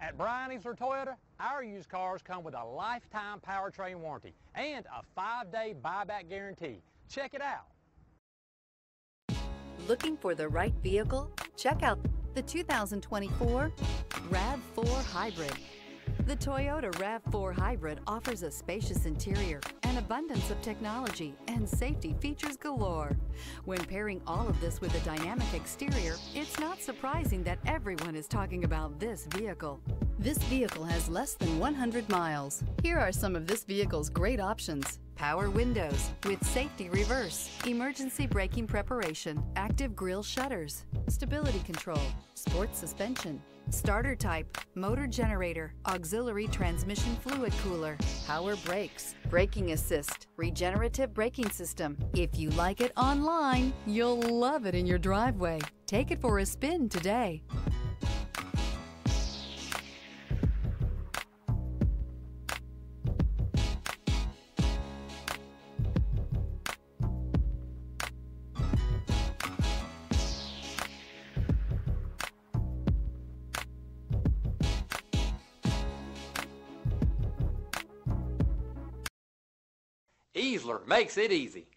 At Bryan Easler Toyota, our used cars come with a lifetime powertrain warranty and a 5-day buyback guarantee. Check it out. Looking for the right vehicle? Check out the 2024 RAV4 Hybrid. The Toyota RAV4 Hybrid offers a spacious interior, an abundance of technology, and safety features galore. When pairing all of this with a dynamic exterior, it's not surprising that everyone is talking about this vehicle. This vehicle has less than 100 miles. Here are some of this vehicle's great options: power windows with safety reverse, emergency braking preparation, active grille shutters, stability control, sports suspension, starter type, motor generator, auxiliary transmission fluid cooler, power brakes, braking assist, regenerative braking system. If you like it online, you'll love it in your driveway. Take it for a spin today. Easler makes it easy.